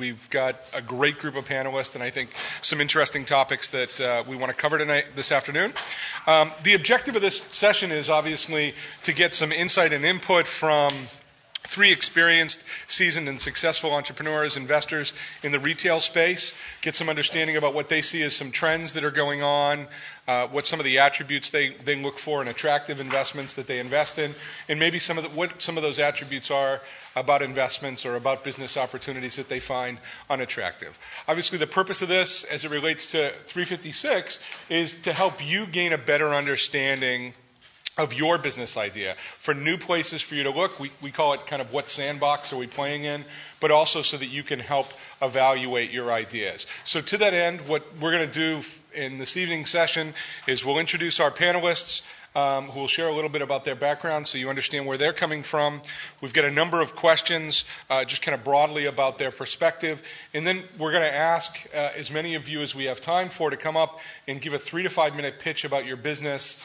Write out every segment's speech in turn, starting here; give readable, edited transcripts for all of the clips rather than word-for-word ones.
We've got a great group of panelists and I think some interesting topics that we want to cover tonight, this afternoon. The objective of this session is obviously to get some insight and input from three experienced, seasoned, and successful entrepreneurs, investors in the retail space, get some understanding about what they see as some trends that are going on, what some of the attributes they look for in attractive investments that they invest in, and maybe some of what some of those attributes are about investments or about business opportunities that they find unattractive. Obviously, the purpose of this, as it relates to 356, is to help you gain a better understanding of your business idea, for new places for you to look. We call it kind of what sandbox are we playing in, but also so that you can help evaluate your ideas. So to that end, what we're going to do in this evening's session is we'll introduce our panelists who will share a little bit about their background so you understand where they're coming from. We've got a number of questions just kind of broadly about their perspective. And then we're going to ask as many of you as we have time for to come up and give a 3 to 5 minute pitch about your business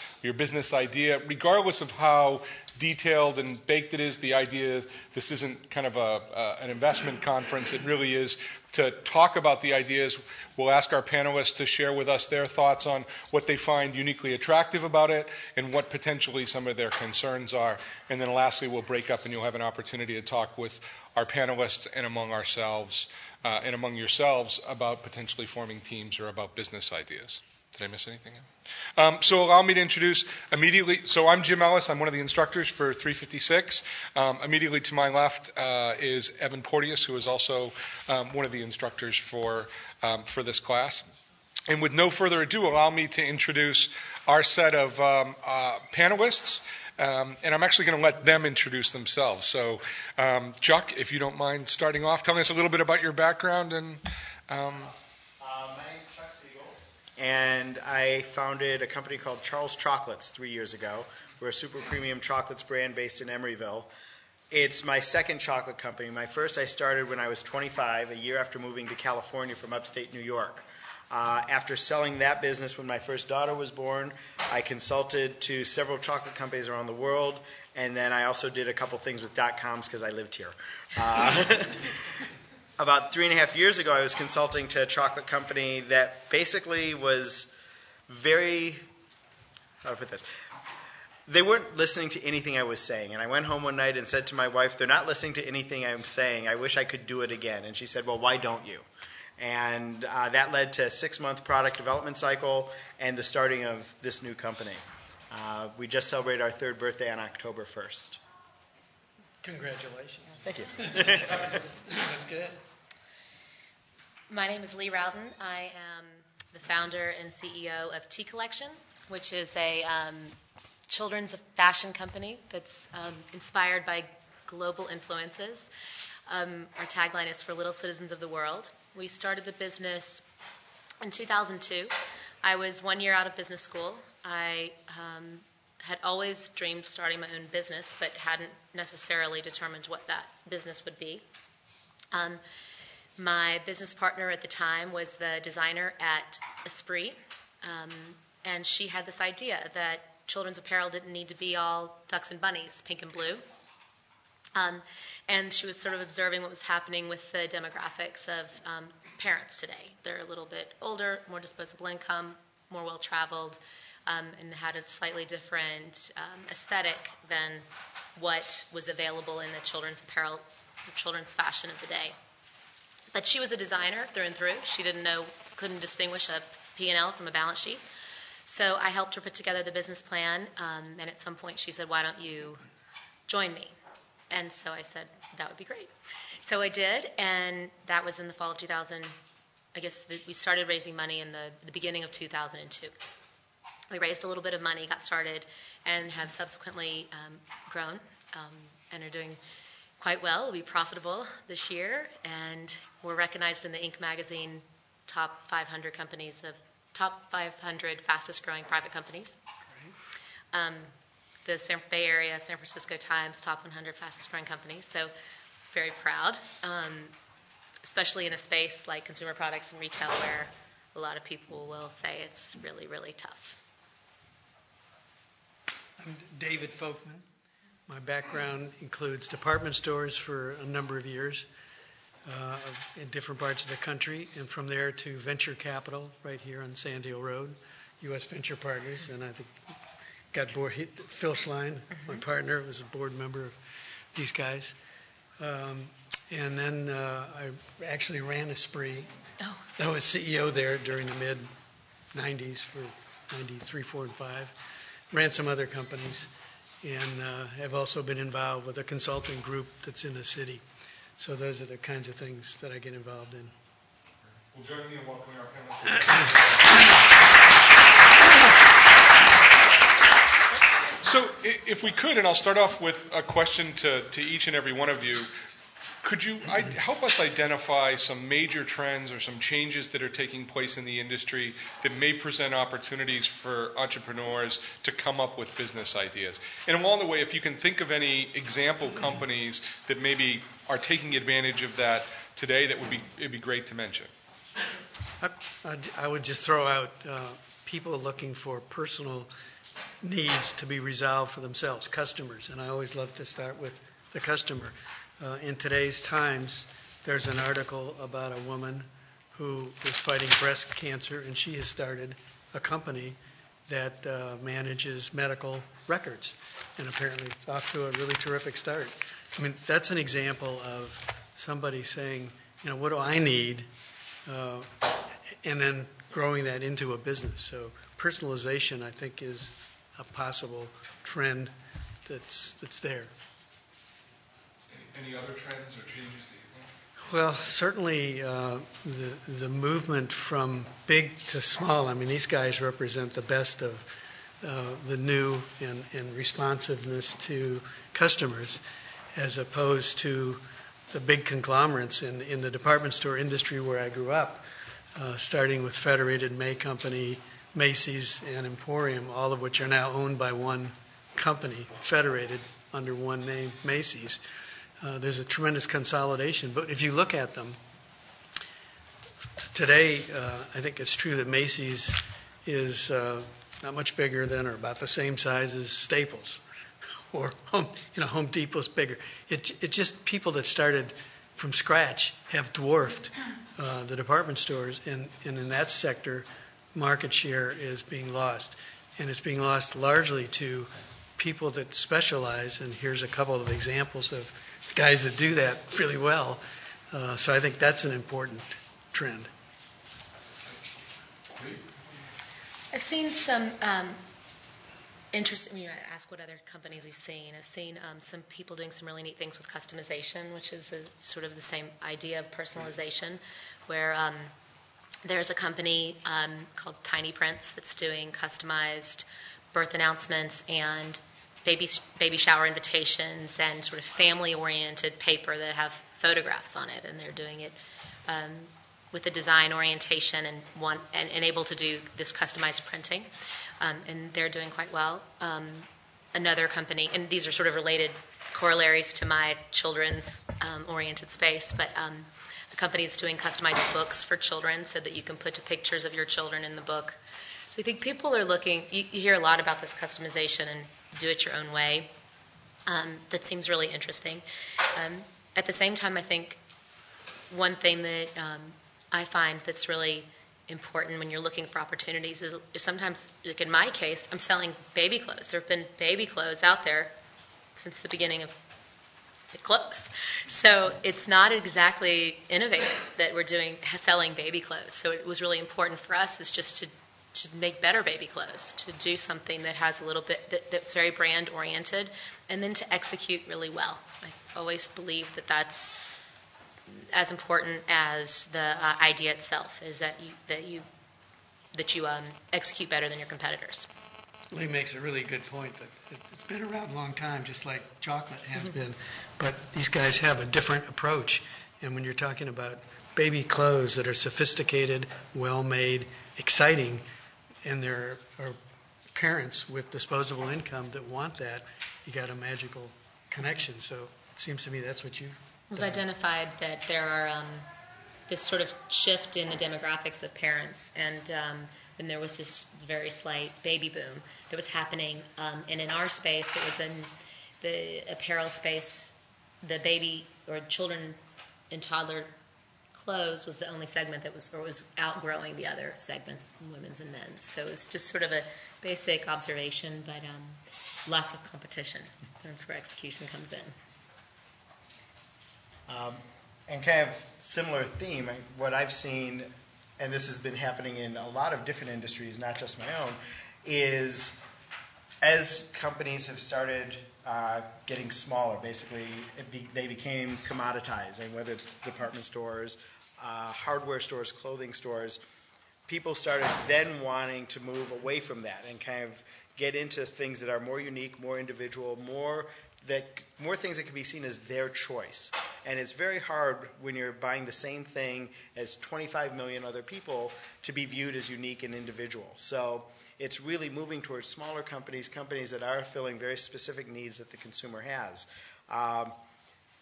idea, regardless of how detailed and baked it is, the idea. This isn't kind of an investment conference. It really is to talk about the ideas. We'll ask our panelists to share with us their thoughts on what they find uniquely attractive about it and what potentially some of their concerns are. And then lastly, we'll break up and you'll have an opportunity to talk with our panelists and among ourselves and among yourselves about potentially forming teams or about business ideas. Did I miss anything? So allow me to introduce immediately. So I'm Jim Ellis. I'm one of the instructors for 356. Immediately to my left is Evan Porteous, who is also one of the instructors for this class. And with no further ado, allow me to introduce our set of panelists. And I'm actually going to let them introduce themselves. So Chuck, if you don't mind starting off, telling us a little bit about your background and... And I founded a company called Charles Chocolates 3 years ago. We're a super premium chocolates brand based in Emeryville. It's my second chocolate company. My first I started when I was 25, a year after moving to California from upstate New York. After selling that business when my first daughter was born, I consulted to several chocolate companies around the world, and then I also did a couple things with .coms because I lived here. About 3.5 years ago, I was consulting to a chocolate company that basically was very, how do I put this? They weren't listening to anything I was saying. And I went home one night and said to my wife, they're not listening to anything I'm saying. I wish I could do it again. And she said, well, why don't you? And that led to a 6-month product development cycle and the starting of this new company. We just celebrated our third birthday on October 1st. Congratulations. Thank you. That's good. My name is Lee Rowden. I am the founder and CEO of T Collection, which is a children's fashion company that's inspired by global influences. Our tagline is for little citizens of the world. We started the business in 2002. I was 1 year out of business school. I had always dreamed of starting my own business, but hadn't necessarily determined what that business would be. My business partner at the time was the designer at Esprit, and she had this idea that children's apparel didn't need to be all ducks and bunnies, pink and blue. And she was sort of observing what was happening with the demographics of parents today. They're a little bit older, more disposable income, more well-traveled, and had a slightly different aesthetic than what was available in the children's apparel, the children's fashion of the day. But she was a designer through and through. She didn't know, couldn't distinguish a P&L from a balance sheet. So I helped her put together the business plan, and at some point she said, why don't you join me? And so I said, that would be great. So I did, and that was in the fall of 2000. I guess we started raising money in the beginning of 2002. We raised a little bit of money, got started, and have subsequently grown and are doing quite well. We'll be profitable this year, and we're recognized in the Inc. Magazine top 500 companies of top 500 fastest growing private companies. The Bay Area, San Francisco Times top 100 fastest growing companies. So very proud, especially in a space like consumer products and retail where a lot of people will say it's really, really tough. I'm David Folkman. My background includes department stores for a number of years. in different parts of the country, and from there to venture capital right here on Sand Hill Road, U.S. Venture Partners, and I think got board hit Phil Schlein, my partner, was a board member of these guys. And then I actually ran Esprit. Oh. I was CEO there during the mid-90s for 93, 4, and 5. Ran some other companies, and have also been involved with a consulting group that's in the city. So those are the kinds of things that I get involved in. Well, join me in welcoming our panelists. So if we could, and I'll start off with a question to each and every one of you. Could you help us identify some major trends or some changes that are taking place in the industry that may present opportunities for entrepreneurs to come up with business ideas? And along the way, if you can think of any example companies that maybe are taking advantage of that today, that would be, it'd be great to mention. I would just throw out people looking for personal needs to be resolved for themselves, customers. And I always love to start with the customer. In today's times, there's an article about a woman who is fighting breast cancer, and she has started a company that manages medical records, and apparently it's off to a really terrific start. I mean, that's an example of somebody saying, you know, what do I need, and then growing that into a business. So personalization, I think, is a possible trend that's there. Any other trends or changes that you think? Well, certainly the movement from big to small. I mean, these guys represent the best of the new and responsiveness to customers, as opposed to the big conglomerates in the department store industry where I grew up, starting with Federated, May Company, Macy's, and Emporium, all of which are now owned by one company, Federated, under one name, Macy's. There's a tremendous consolidation, but if you look at them today, I think it's true that Macy's is not much bigger than or about the same size as Staples, or Home Depot's bigger. It just people that started from scratch have dwarfed the department stores, and in that sector, market share is being lost, and it's being lost largely to people that specialize, and here's a couple of examples of guys that do that really well. So I think that's an important trend. I've seen some interesting, you know, I asked what other companies we've seen. I've seen some people doing some really neat things with customization, which is sort of the same idea of personalization, where there's a company called Tiny Prints that's doing customized birth announcements and baby shower invitations and sort of family-oriented paper that have photographs on it, and they're doing it with a design orientation and able to do this customized printing, and they're doing quite well. Another company, and these are sort of related corollaries to my children's oriented space, but a company that's doing customized books for children so that you can put pictures of your children in the book. So I think people are looking, you hear a lot about this customization and do it your own way. That seems really interesting. At the same time, I think one thing that I find that's really important when you're looking for opportunities is sometimes, like in my case, I'm selling baby clothes. There have been baby clothes out there since the beginning of clothes. So it's not exactly innovative that we're doing selling baby clothes. So it was really important for us is just to make better baby clothes, to do something that has a little bit, that's very brand oriented, and then to execute really well. I always believe that that's as important as the idea itself, is that you execute better than your competitors. Lee makes a really good point that it's been around a long time, just like chocolate has been, but these guys have a different approach. And when you're talking about baby clothes that are sophisticated, well-made, exciting, and there are parents with disposable income that want that, you got a magical connection. So it seems to me that's what you've identified, that there are this sort of shift in the demographics of parents, and there was this very slight baby boom that was happening. And in our space, it was in the apparel space, the baby or children and toddler clothes was the only segment that was, or was outgrowing the other segments, women's and men's. So it's just sort of a basic observation, but lots of competition. That's where execution comes in. And kind of similar theme, what I've seen, and this has been happening in a lot of different industries, not just my own, is as companies have started getting smaller, basically they became commoditized, and whether it's department stores, hardware stores, clothing stores, people started then wanting to move away from that and kind of get into things that are more unique, more individual, more things that can be seen as their choice. And it's very hard when you're buying the same thing as 25 million other people to be viewed as unique and individual. So it's really moving towards smaller companies, companies that are filling very specific needs that the consumer has.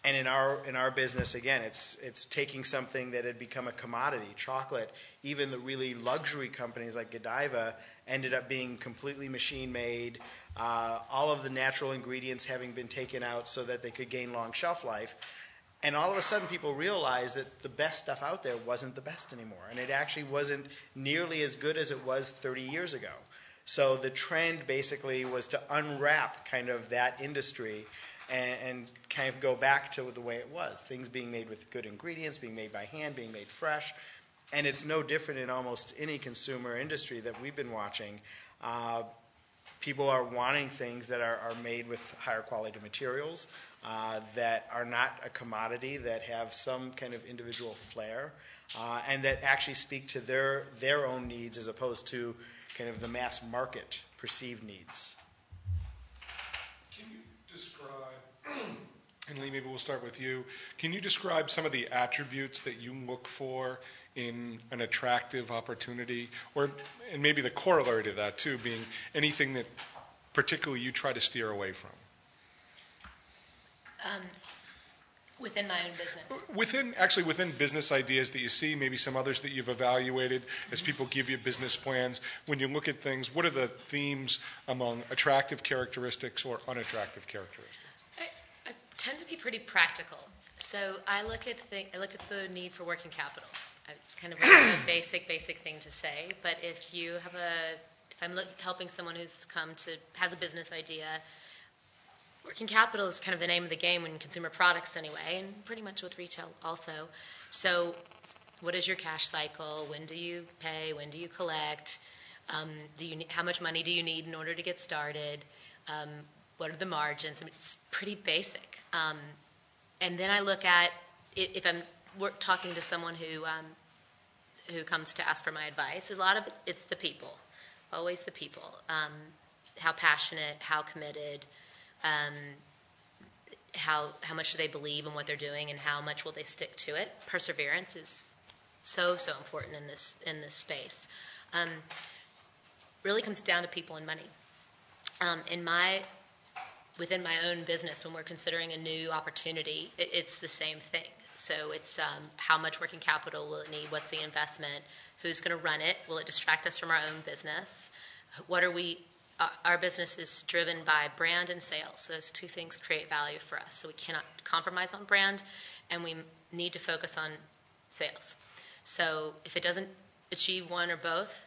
And in our business, again, it's taking something that had become a commodity, chocolate. Even the really luxury companies like Godiva ended up being completely machine-made, all of the natural ingredients having been taken out so that they could gain long shelf life. And all of a sudden, people realized that the best stuff out there wasn't the best anymore, and it actually wasn't nearly as good as it was 30 years ago. So the trend basically was to unwrap kind of that industry and kind of go back to the way it was, things being made with good ingredients, being made by hand, being made fresh. And it's no different in almost any consumer industry that we've been watching. People are wanting things that are made with higher quality materials, that are not a commodity, that have some kind of individual flair, and that actually speak to their own needs as opposed to kind of the mass market perceived needs. Can you describe, and Lee, maybe we'll start with you. Can you describe some of the attributes that you look for in an attractive opportunity, and maybe the corollary to that too, being anything that particularly you try to steer away from? Within my own business. Within business ideas that you see, maybe some others that you've evaluated as people give you business plans. When you look at things, what are the themes among attractive characteristics or unattractive characteristics? Tend to be pretty practical. So I look at the need for working capital. It's kind of a basic thing to say, but if I'm helping someone who's has a business idea, working capital is kind of the name of the game in consumer products anyway, and pretty much with retail also. So what is your cash cycle? When do you pay? When do you collect? How much money do you need in order to get started? What are the margins? I mean, it's pretty basic. And then I look at, if I'm talking to someone who comes to ask for my advice, a lot of it's the people, always the people. How passionate, how committed, how much do they believe in what they're doing, and how much will they stick to it? Perseverance is so important in this space. Really comes down to people and money. Within my own business, when we're considering a new opportunity, it's the same thing. So it's how much working capital will it need? What's the investment? Who's going to run it? Will it distract us from our own business? Our business is driven by brand and sales. Those two things create value for us. So we cannot compromise on brand, and we need to focus on sales. So if it doesn't achieve one or both,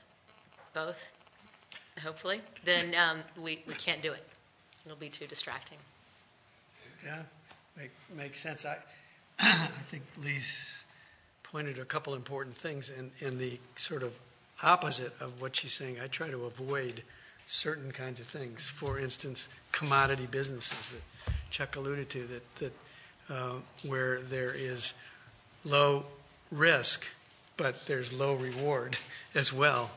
hopefully, then we can't do it. It'll be too distracting. Yeah, makes sense. I think Lee's pointed to a couple important things in the sort of opposite of what she's saying. I try to avoid certain kinds of things. For instance, commodity businesses that Chuck alluded to, that where there is low risk, but there's low reward as well.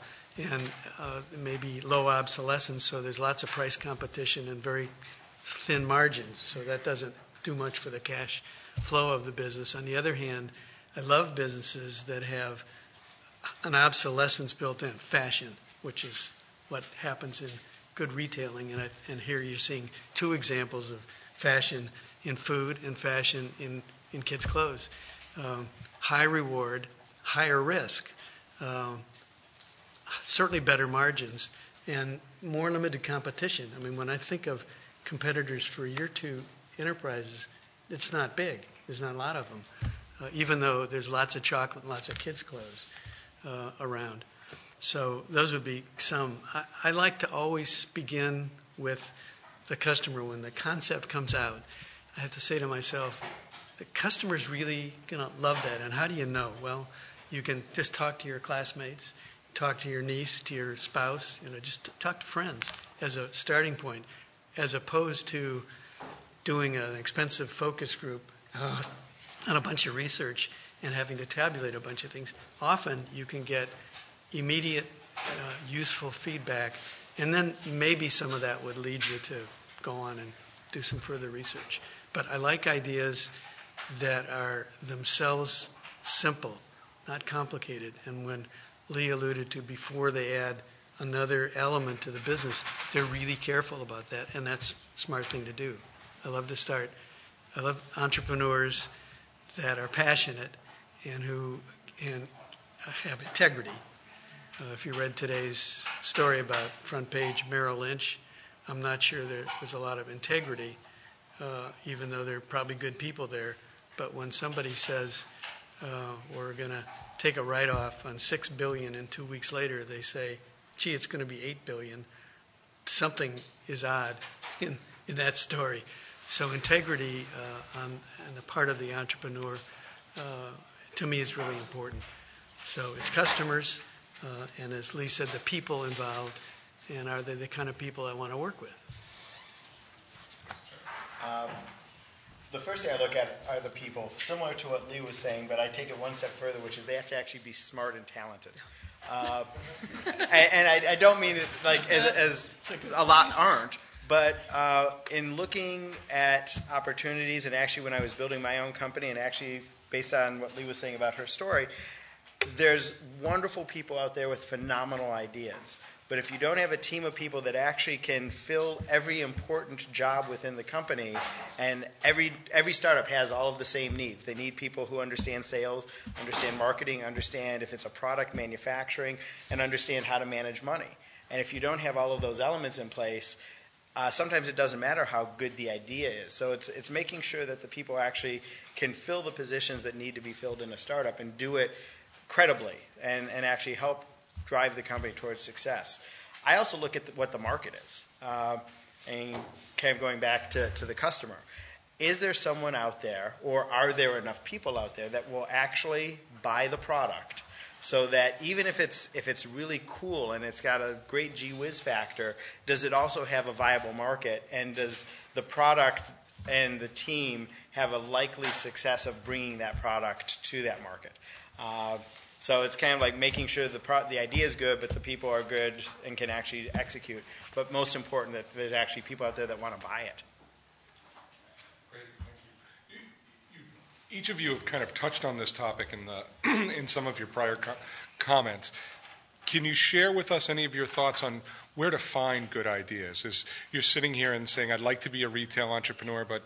And maybe low obsolescence, so there's lots of price competition and very thin margins, so that doesn't do much for the cash flow of the business. On the other hand, I love businesses that have an obsolescence built in, fashion, which is what happens in good retailing, and here you're seeing two examples of fashion in food and fashion in kids' clothes. High reward, higher risk. Certainly better margins and more limited competition. I mean, when I think of competitors for your two enterprises, it's not big. There's not a lot of them. even though there's lots of chocolate and lots of kids' clothes around. So those would be some. I like to always begin with the customer. When the concept comes out, I have to say to myself, the customer's really going to love that. And how do you know? Well, you can just talk to your classmates, talk to your niece, to your spouse, you know, just talk to friends as a starting point, as opposed to doing an expensive focus group on a bunch of research and having to tabulate a bunch of things. Often you can get immediate, useful feedback, and then maybe some of that would lead you to go on and do some further research. But I like ideas that are themselves simple, not complicated. And when Lee alluded to before they add another element to the business, they're really careful about that, and that's a smart thing to do. I love entrepreneurs that are passionate and who and have integrity. If you read today's story about front page Merrill Lynch, I'm not sure there was a lot of integrity, even though there are probably good people there. But when somebody says, we're going to take a write-off on $6 billion, and 2 weeks later they say, gee, it's going to be $8 billion, something is odd in that story. So integrity on the part of the entrepreneur, to me, is really important. So it's customers, and as Lee said, the people involved, and are they the kind of people I want to work with? The first thing I look at are the people, similar to what Lee was saying, but I take it one step further, which is they have to actually be smart and talented. And I don't mean it like as a lot aren't, but in looking at opportunities, and actually when I was building my own company, and actually based on what Lee was saying about her story, there's wonderful people out there with phenomenal ideas. But if you don't have a team of people that actually can fill every important job within the company, and every startup has all of the same needs. They need people who understand sales, understand marketing, understand if it's a product, manufacturing, and understand how to manage money. And if you don't have all of those elements in place, sometimes it doesn't matter how good the idea is. So it's making sure that the people actually can fill the positions that need to be filled in a startup and do it credibly and actually help drive the company towards success. I also look at what the market is, and kind of going back to the customer. Is there someone out there, or are there enough people out there that will actually buy the product, so that even if it's really cool and it's got a great gee whiz factor, does it also have a viable market, and does the product and the team have a likely success of bringing that product to that market? So it's kind of like making sure the idea is good, but the people are good and can actually execute. But most important, that there's actually people out there that want to buy it. Great, thank you. Each of you have kind of touched on this topic in some of your prior comments. Can you share with us any of your thoughts on where to find good ideas? Is you're sitting here and saying, I'd like to be a retail entrepreneur, but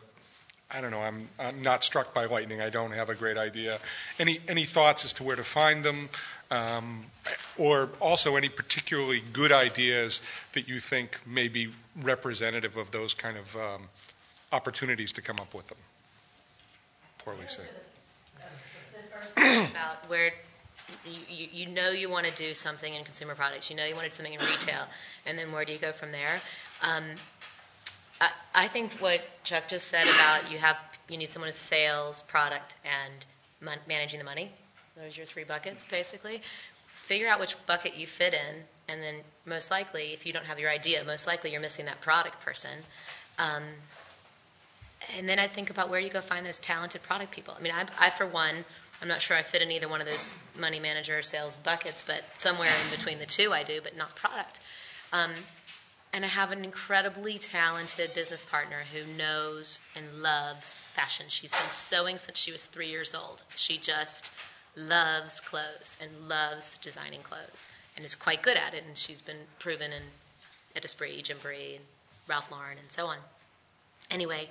I don't know, I'm not struck by lightning. I don't have a great idea. Any thoughts as to where to find them? Or also any particularly good ideas that you think may be representative of those kind of opportunities to come up with them? Poorly said. The first thing about where you know you want to do something in consumer products. You know you want to do something in retail. And then where do you go from there? I think what Chuck just said about you need someone with sales, product, and managing the money. Those are your three buckets, basically. Figure out which bucket you fit in, and then most likely, if you don't have your idea, most likely you're missing that product person. And then I think about where you go find those talented product people. I mean, I for one, I'm not sure I fit in either one of those money manager or sales buckets, but somewhere in between the two I do, but not product. And I have an incredibly talented business partner who knows and loves fashion. She's been sewing since she was 3 years old. She just loves clothes and loves designing clothes and is quite good at it. And she's been proven at Esprit, Gymboree, Ralph Lauren, and so on. Anyway,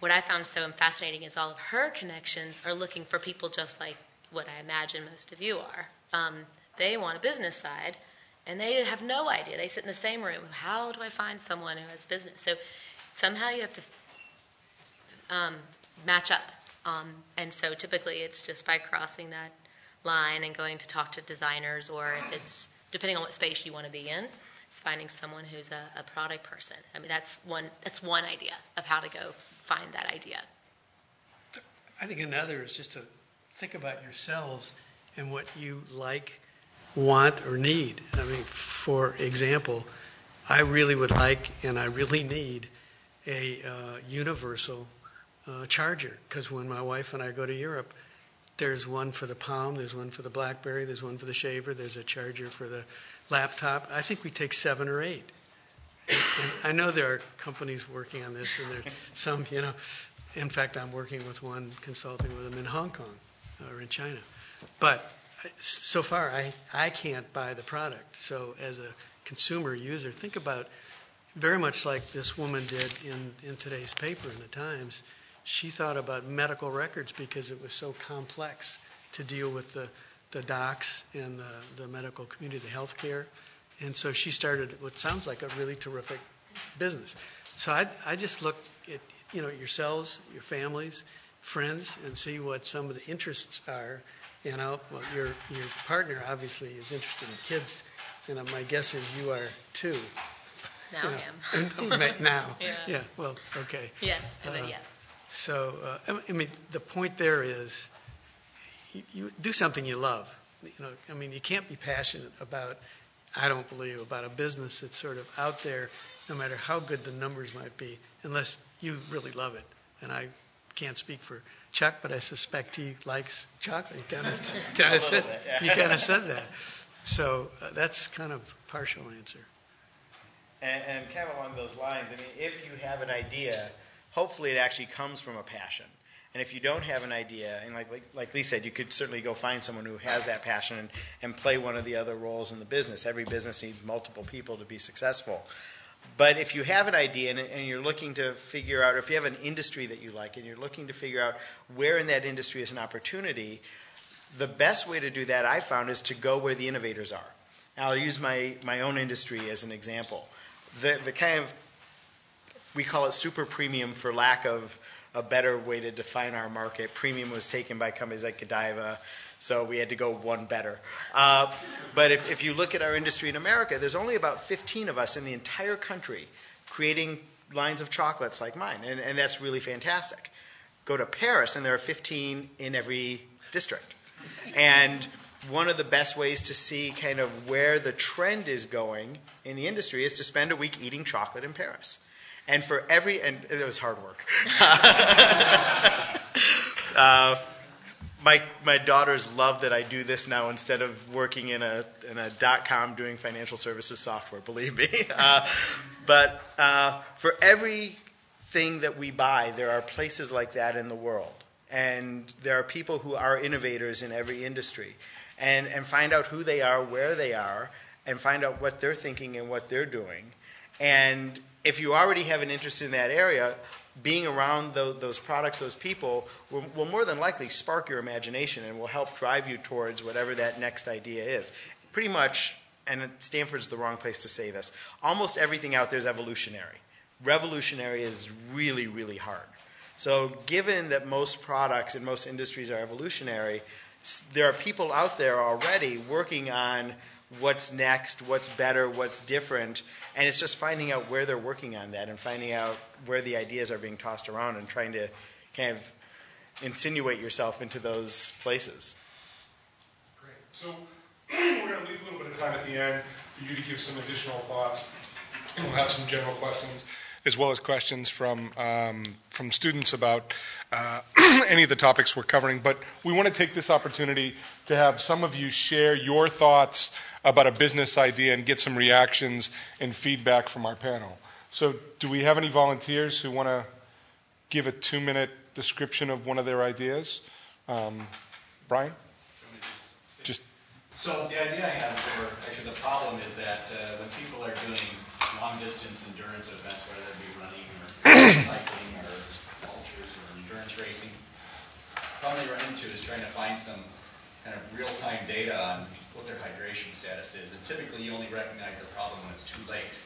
what I found so fascinating is all of her connections are looking for people just like what I imagine most of you are. They want a business side. And they have no idea. They sit in the same room. How do I find someone who has business? So somehow you have to match up And so typically it's just by crossing that line and going to talk to designers, or if it's, depending on what space you want to be in, it's finding someone who's a product person. I mean, that's one idea of how to go find that idea. I think another is just to think about yourselves and what you like, want, or need. I mean, for example, I really would like and I really need a universal charger, because when my wife and I go to Europe, there's one for the Palm, there's one for the BlackBerry, there's one for the shaver, there's a charger for the laptop. I think we take 7 or 8. And I know there are companies working on this, and there's some, you know. In fact, I'm working with one, consulting with them in Hong Kong or in China. But so far, I can't buy the product. So as a consumer user, think about very much like this woman did in today's paper in the Times. She thought about medical records because it was so complex to deal with the docs and the medical community, the healthcare. And so she started what sounds like a really terrific business. So I just look at, you know, yourselves, your families, friends, and see what some of the interests are. You know, well, your partner obviously is interested in kids, and my guess is you are too. Now I am. Now. Yeah. Well, okay. Yes. And then yes. So, I mean, the point there is you do something you love. You know, I mean, you can't be passionate about, I don't believe, about a business that's sort of out there, no matter how good the numbers might be, unless you really love it. And I can't speak for Chuck, but I suspect he likes chocolate. He kind of said that. So that's kind of a partial answer. And kind of along those lines, I mean, if you have an idea, hopefully it actually comes from a passion. And if you don't have an idea, and like Lee said, you could certainly go find someone who has that passion and play one of the other roles in the business. Every business needs multiple people to be successful. But if you have an idea and you're looking to figure out, or if you have an industry that you like and you're looking to figure out where in that industry is an opportunity, the best way to do that, I found, is to go where the innovators are. Now, I'll use my own industry as an example. The kind of, we call it super premium for lack of a better way to define our market. Premium was taken by companies like Godiva, so we had to go one better. But if you look at our industry in America, there's only about 15 of us in the entire country creating lines of chocolates like mine, and that's really fantastic. Go to Paris, and there are 15 in every district. And one of the best ways to see kind of where the trend is going in the industry is to spend a week eating chocolate in Paris. And for and it was hard work. My daughters love that I do this now instead of working in a .com doing financial services software. Believe me. But for everything that we buy, there are places like that in the world, and there are people who are innovators in every industry, and find out who they are, where they are, and find out what they're thinking and what they're doing. And if you already have an interest in that area, being around those products, those people, will more than likely spark your imagination and will help drive you towards whatever that next idea is. Pretty much, and Stanford's the wrong place to say this, almost everything out there is evolutionary. Revolutionary is really, really hard. So given that most products and most industries are evolutionary, there are people out there already working on what's next, what's better, what's different, and it's just finding out where they're working on that and finding out where the ideas are being tossed around and trying to kind of insinuate yourself into those places. Great. So we're going to leave a little bit of time at the end for you to give some additional thoughts, and we'll have some general questions, as well as questions from students about any of the topics we're covering. But we want to take this opportunity to have some of you share your thoughts about a business idea and get some reactions and feedback from our panel. So do we have any volunteers who want to give a 2-minute description of one of their ideas? Brian? So the idea I have, or actually the problem, is that when people are doing long-distance endurance events, whether it be running or cycling or ultras or endurance racing, the problem they run into is trying to find some kind of real-time data on what their hydration status is. And typically, you only recognize the problem when it's too late.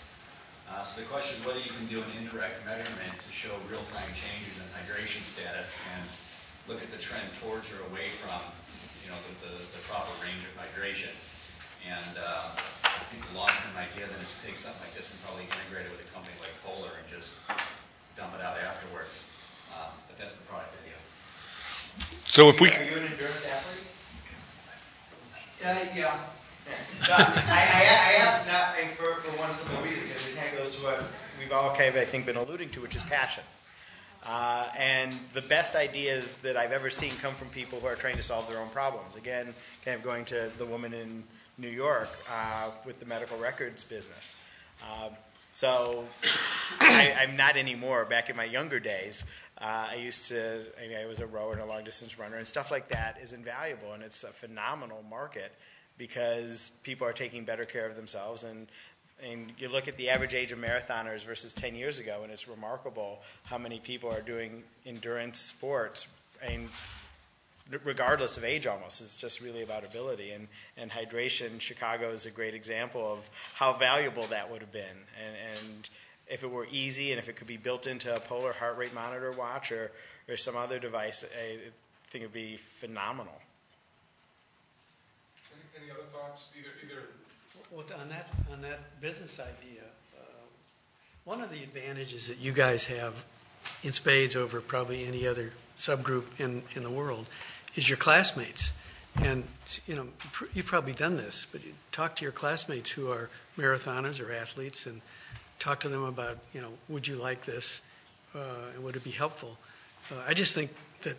So the question is whether you can do an indirect measurement to show real-time changes in hydration status and look at the trend towards or away from, you know, the proper range of migration. And I think the long-term idea then is to take something like this and probably integrate it with a company like Polar and just dump it out afterwards. But that's the product idea. So if we are you an endurance athlete? Yeah. No, I asked not for one simple reason, because it kind of goes to what we've all kind of, I think, been alluding to, which is passion. And the best ideas that I've ever seen come from people who are trying to solve their own problems. Again, kind of going to the woman in New York with the medical records business. So I'm not anymore. Back in my younger days, I was a rower and a long-distance runner, and stuff like that is invaluable, and it's a phenomenal market because people are taking better care of themselves. And you look at the average age of marathoners versus 10 years ago, and it's remarkable how many people are doing endurance sports, and regardless of age almost. It's just really about ability. And hydration, Chicago is a great example of how valuable that would have been. And if it were easy and if it could be built into a Polar heart rate monitor watch or some other device, I think it would be phenomenal. Any other thoughts? Either. Well, on that business idea, one of the advantages that you guys have in spades over probably any other subgroup in the world is your classmates. And, you know, you've probably done this, but you talk to your classmates who are marathoners or athletes and talk to them about, you know, would you like this and would it be helpful? I just think that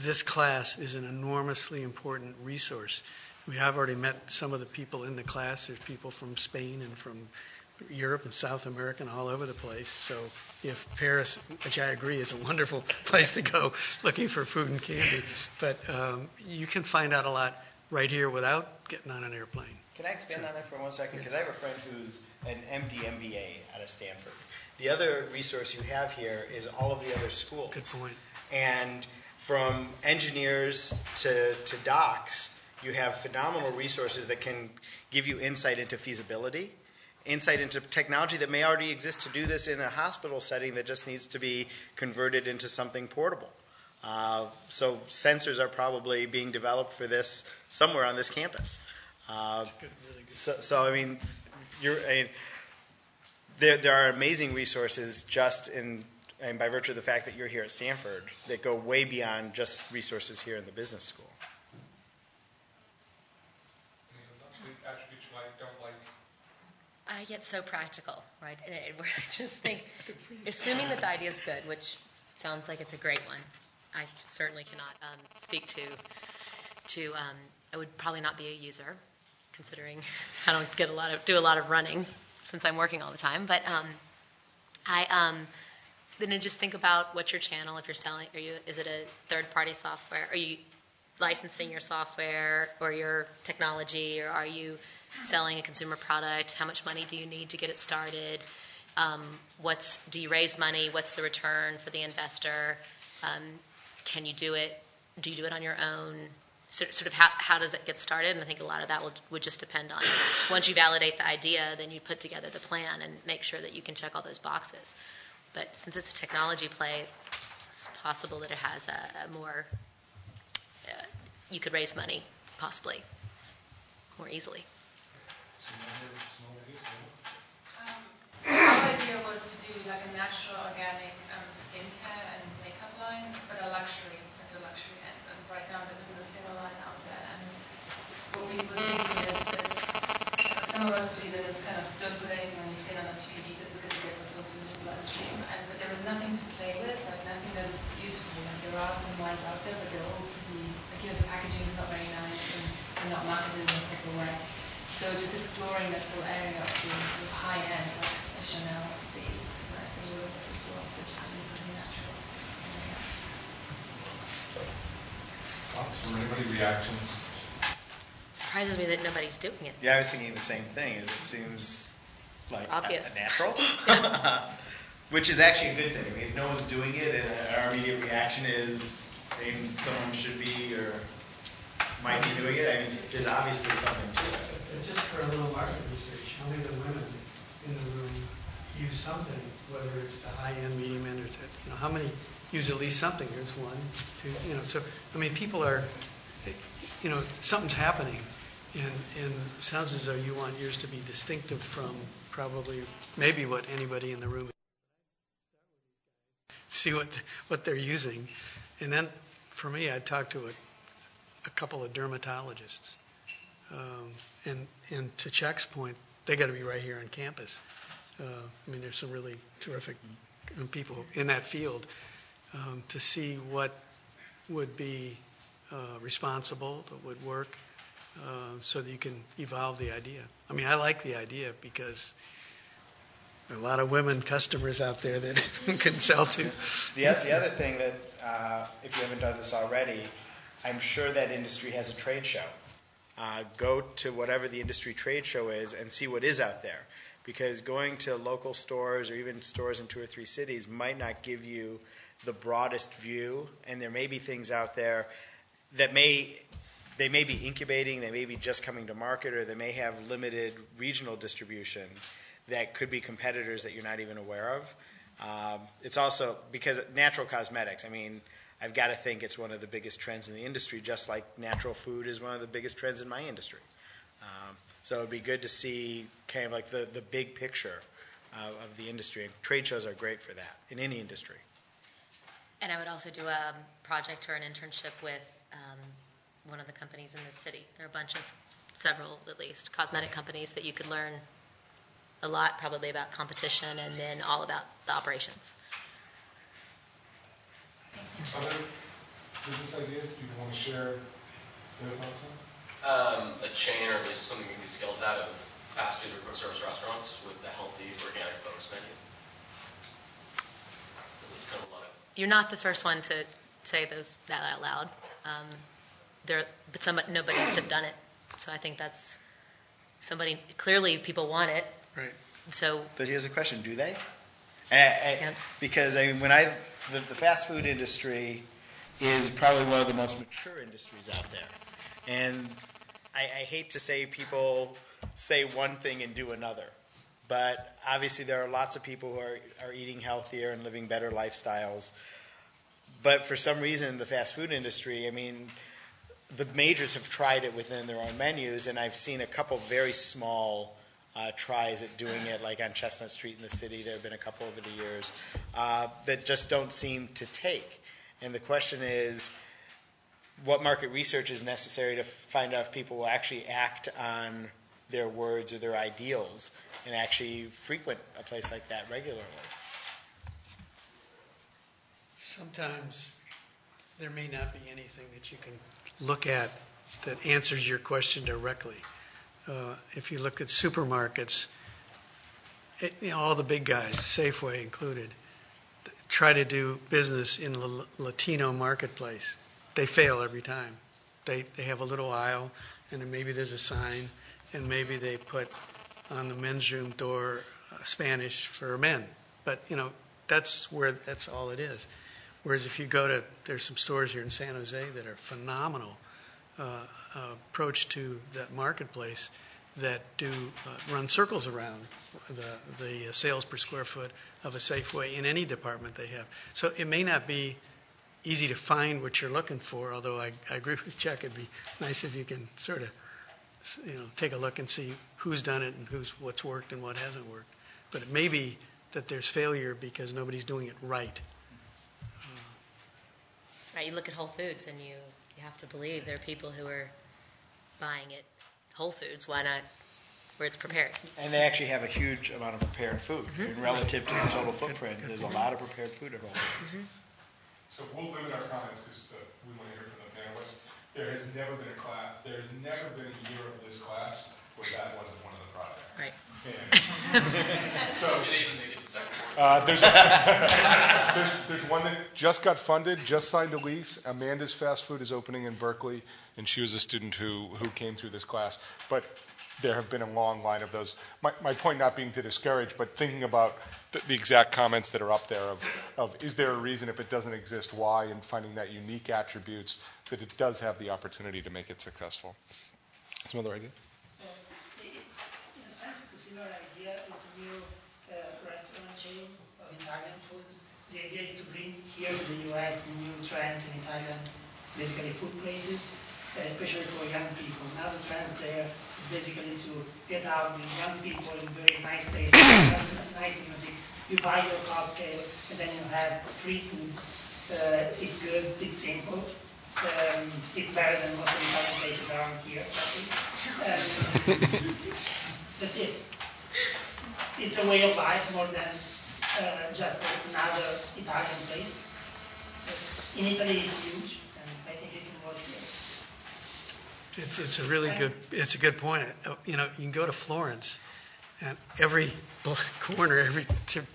this class is an enormously important resource. We have already met some of the people in the class. There's people from Spain and from Europe and South America and all over the place. So if Paris, which I agree is a wonderful place to go looking for food and candy, but you can find out a lot right here without getting on an airplane. Can I expand on that for one second? Because I have a friend who's an MD MBA out of Stanford. The other resource you have here is all of the other schools. Good point. And from engineers to docs, you have phenomenal resources that can give you insight into feasibility, insight into technology that may already exist to do this in a hospital setting that just needs to be converted into something portable. So sensors are probably being developed for this somewhere on this campus. So I mean, there are amazing resources just in, and by virtue of the fact that you're here at Stanford, that go way beyond just resources here in the business school. I get so practical, right? And I just think, assuming that the idea is good, which sounds like it's a great one, I certainly cannot speak to I would probably not be a user, considering I don't get do a lot of running since I'm working all the time. But then just think about what's your channel. If you're selling, is it a third-party software? Are you licensing your software or your technology, or are you selling a consumer product? How much money do you need to get it started? Do you raise money? What's the return for the investor? Can you do it? Do you do it on your own? So, sort of how does it get started? And I think a lot of that would just depend on, once you validate the idea, then you put together the plan and make sure that you can check all those boxes. But since it's a technology play, it's possible that it has a more, you could raise money possibly more easily. Our idea was to do like a natural organic skincare and makeup line, but a luxury end. And right now there isn't a single line out there. And what we were thinking is some of us believe that it's kind of don't put anything on your skin unless you eat it because it gets absorbed in the bloodstream. But there is nothing to play with, like nothing that is beautiful. Like there are some lines out there, but they're all pretty, like, you know, the packaging is not very nice and not marketed in a proper way. So just exploring that whole area of being sort of high-end, like a Chanel, Esprit, the nice thing was of this world, but just doing something natural. Thoughts or anybody's reactions? Surprises me that nobody's doing it. Yeah, I was thinking the same thing. It just seems like obvious, natural, which is actually a good thing. I mean, if no one's doing it, and our immediate reaction is someone should be or might be doing it. I mean, there's obviously something to it. Just for a little market research, how many of the women in the room use something, whether it's the high-end, medium-end, or how many use at least something. There's one, two, you know. So I mean, people are, you know, something's happening, and it sounds as though you want yours to be distinctive from probably maybe what anybody in the room. See what they're using, and then for me, I talked to a couple of dermatologists, and to Chuck's point, they got to be right here on campus. I mean, there's some really terrific people in that field to see what would be responsible, that would work, so that you can evolve the idea. I mean, I like the idea because. A lot of women customers out there that can sell to. The other thing that, if you haven't done this already, I'm sure that industry has a trade show. Go to whatever the industry trade show is and see what is out there. Because going to local stores or even stores in 2 or 3 cities might not give you the broadest view. And there may be things out there that they may be incubating, they may be just coming to market, or they may have limited regional distribution. That could be competitors that you're not even aware of. It's also because natural cosmetics, I mean, I've got to think it's one of the biggest trends in the industry, just like natural food is one of the biggest trends in my industry. So it would be good to see kind of like the big picture of the industry. And trade shows are great for that in any industry. And I would also do a project or an internship with one of the companies in this city. There are a bunch of, several at least, cosmetic companies that you could learn a lot probably about competition and then all about the operations. Other business ideas you want to share their thoughts on? A chain or at least something that can be scaled out of fast food or quick service restaurants with a healthy organic focus menu. That's kind of a lot of. You're not the first one to say that out loud. But nobody else have done it. So I think that's somebody, clearly people want it. Right. So here's a question: do they? Yep. Because I mean, the fast food industry is probably one of the most mature industries out there, and I hate to say people say one thing and do another, but obviously there are lots of people who are eating healthier and living better lifestyles. But for some reason, the fast food industry, I mean, the majors have tried it within their own menus, and I've seen a couple very small. Tries at doing it, like on Chestnut Street in the city. There have been a couple over the years that just don't seem to take. And the question is, what market research is necessary to find out if people will actually act on their words or their ideals and actually frequent a place like that regularly? Sometimes there may not be anything that you can look at that answers your question directly. If you look at supermarkets, you know, all the big guys, Safeway included, try to do business in the Latino marketplace. They fail every time. They have a little aisle, and then maybe there's a sign, and maybe they put on the men's room door Spanish for men. But, you know, that's all it is. Whereas if you go to, there's some stores here in San Jose that are phenomenal. Approach to that marketplace that do run circles around the sales per square foot of a Safeway in any department they have. So it may not be easy to find what you're looking for, although I agree with Chuck. It'd be nice if you can sort of, you know, take a look and see who's done it and what's worked and what hasn't worked. But it may be that there's failure because nobody's doing it right. Right. You look at Whole Foods and you have to believe there are people who are buying it Whole Foods. Why not where it's prepared? And they actually have a huge amount of prepared food. Mm-hmm. And relative to the total footprint, there's a lot of prepared food at Whole Foods. Mm-hmm. So we'll limit our comments because we want to hear from the panelists. There has never been a class. There has never been a year of this class where that wasn't one of the projects. Right. So there's one that just got funded, just signed a lease. Amanda's Fast Food is opening in Berkeley, and she was a student who came through this class. But there have been a long line of those. My point not being to discourage, but thinking about the exact comments that are up there of is there a reason if it doesn't exist, why, and finding that unique attributes that it does have the opportunity to make it successful. Some other idea? Idea is a new restaurant chain of Italian food The idea is to bring here to the U.S. new trends in Italian, basically food places, especially for young people. Now the trends there is basically to get out with young people in very nice places, nice music. You buy your cocktail and then you have free food. It's good, it's simple. It's better than most of the Italian places around here. That's it. It's a way of life more than just another Italian place. In Italy, it's huge, and I think it can work here. It's a really good. It's a good point. You know, you can go to Florence, and every corner, every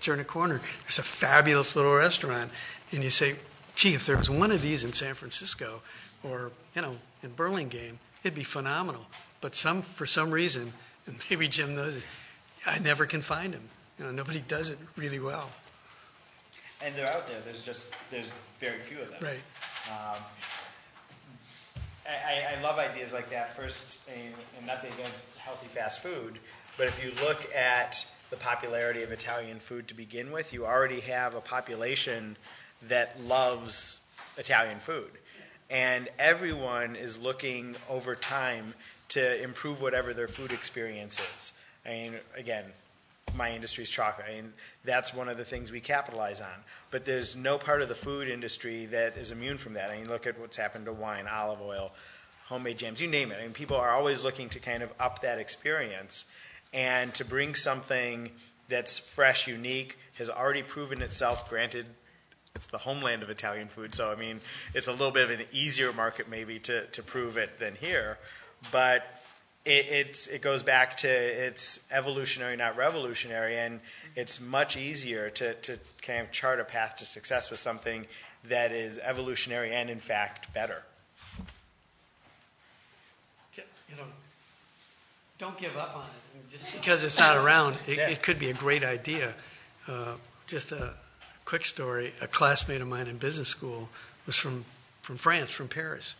turn a corner, there's a fabulous little restaurant, and you say, gee, if there was one of these in San Francisco or, you know, in Burlingame, it'd be phenomenal. But some, for some reason, and maybe Jim knows it, I never can find them. You know, nobody does it really well. And they're out there. There's very few of them. Right. I love ideas like that. First, and nothing against healthy fast food, but if you look at the popularity of Italian food to begin with, you already have a population that loves Italian food. And everyone is looking over time to improve whatever their food experience is. I mean, again, my industry is chocolate. I mean, that's one of the things we capitalize on. But there's no part of the food industry that is immune from that. I mean, look at what's happened to wine, olive oil, homemade jams, you name it. I mean, people are always looking to kind of up that experience and to bring something that's fresh, unique, has already proven itself, granted, it's the homeland of Italian food, so I mean, it's a little bit of an easier market maybe to prove it than here, but it goes back to it's evolutionary, not revolutionary, and it's much easier to kind of chart a path to success with something that is evolutionary and, in fact, better. You know, don't give up on it. Just because it's not around, it could be a great idea. Just a quick story, a classmate of mine in business school was from France, from Paris.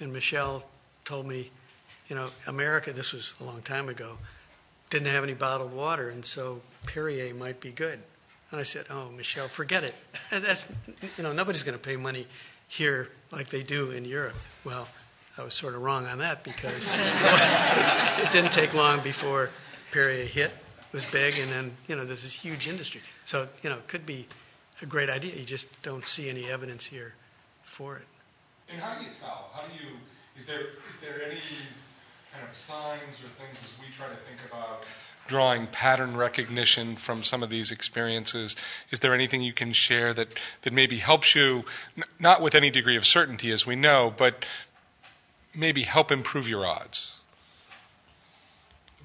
And Michelle told me, you know, America, this was a long time ago, didn't have any bottled water, and so Perrier might be good. And I said, oh, Michelle, forget it. That's, you know, nobody's going to pay money here like they do in Europe. Well, I was sort of wrong on that because it didn't take long before Perrier hit, was big, and then, you know, there's this huge industry. So, you know, it could be a great idea. You just don't see any evidence here for it. And how do you tell? How do you? Is there any kind of signs or things as we try to think about drawing pattern recognition from some of these experiences? Is there anything you can share that maybe helps you, not with any degree of certainty as we know, but maybe help improve your odds?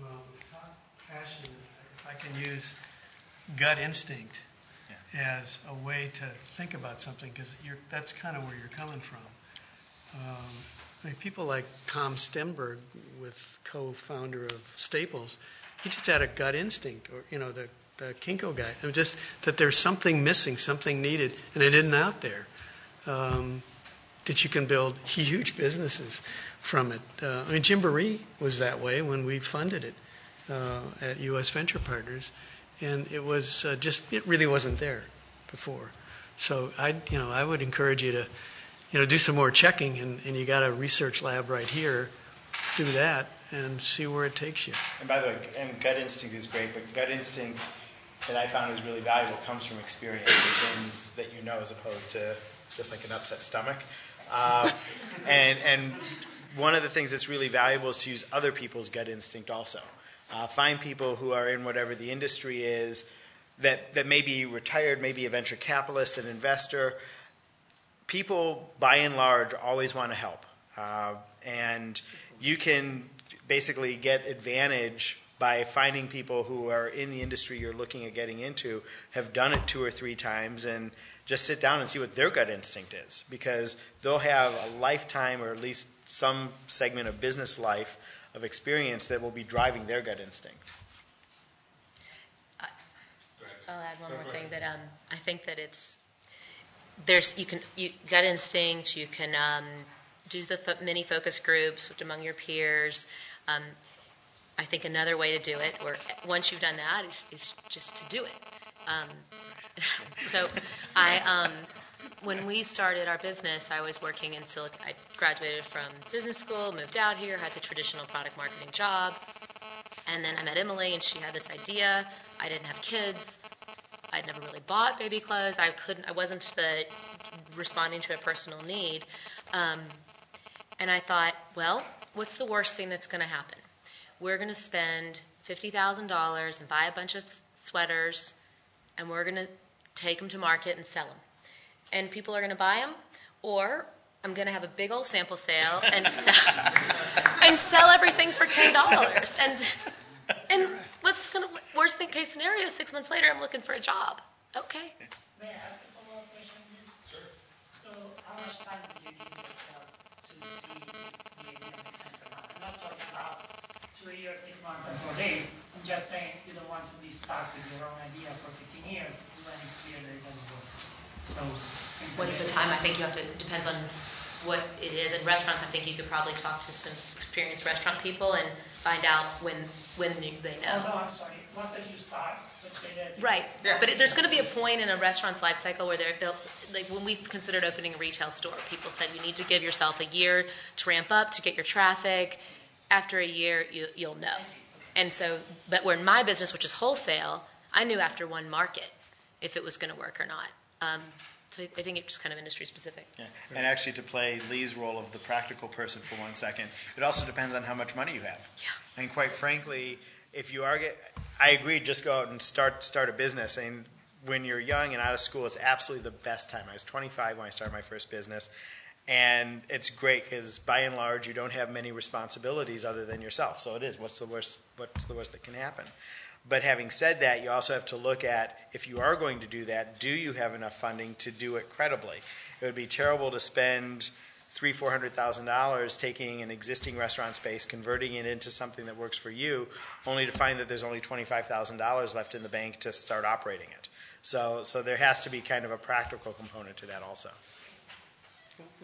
Well, it's not passion. If I can use gut instinct as a way to think about something, because that's kind of where you're coming from. I mean, people like Tom Stenberg, with co-founder of Staples, he just had a gut instinct, or you know, the Kinko guy. I mean, just that there's something missing, something needed, and it isn't out there. That you can build huge businesses from it. I mean, Jim Barry was that way when we funded it at U.S. Venture Partners. And it was it really wasn't there before. So I would encourage you to, you know, do some more checking, and you got a research lab right here, do that and see where it takes you. And by the way, and gut instinct is great, but gut instinct that I found is really valuable comes from experience and things that you know, as opposed to just like an upset stomach. And one of the things that's really valuable is to use other people's gut instinct also. Find people who are in whatever the industry is that may be retired, maybe a venture capitalist, an investor. People, by and large, always want to help. And you can basically get advantage by finding people who are in the industry you're looking at getting into, have done it 2 or 3 times, and just sit down and see what their gut instinct is, because they'll have a lifetime or at least some segment of business life of experience that will be driving their gut instinct. I'll add one more thing that I think that it's there's you gut instinct. You can do the mini focus groups among your peers. I think another way to do it, or once you've done that, is just to do it. So I, when we started our business, I was working in Silicon. I graduated from business school, moved out here, had the traditional product marketing job, and then I met Emily, and she had this idea. I didn't have kids. I'd never really bought baby clothes. I wasn't responding to a personal need, and I thought, well, what's the worst thing that's going to happen? We're going to spend $50,000 and buy a bunch of sweaters, and we're going to take them to market and sell them. And people are going to buy them, or I'm going to have a big old sample sale and sell everything for $10. And what's going to worst case scenario? 6 months later, I'm looking for a job. Okay. May I ask a follow-up question? Sure. So how much time did you give yourself to see the idea makes sense or not? I'm not talking about 2 years, 6 months, and 4 days. I'm just saying you don't want to be stuck with your own idea for 15 years when it's clear that it doesn't work. So what's the time? I think you have to, it depends on what it is. In restaurants, I think you could probably talk to some experienced restaurant people and find out when they know. Oh, no, I'm sorry. Once that you start, let's say that. Right. Yeah. But there's going to be a point in a restaurant's life cycle where they'll, like when we considered opening a retail store, people said you need to give yourself a year to ramp up, to get your traffic. After a year, you'll know. I see. Okay. And so, but where in my business, which is wholesale, I knew after one market if it was going to work or not. So I think it's just kind of industry specific. Yeah. And actually, to play Lee's role of the practical person for 1 second, it also depends on how much money you have. Yeah. And quite frankly, if you are, I agree, just go out and start a business. And when you're young and out of school, it's absolutely the best time. I was 25 when I started my first business, and it's great because by and large, you don't have many responsibilities other than yourself. So it is. What's the worst that can happen? But having said that, you also have to look at, if you are going to do that, do you have enough funding to do it credibly? It would be terrible to spend $300,000, $400,000 taking an existing restaurant space, converting it into something that works for you, only to find that there's only $25,000 left in the bank to start operating it. So there has to be kind of a practical component to that also.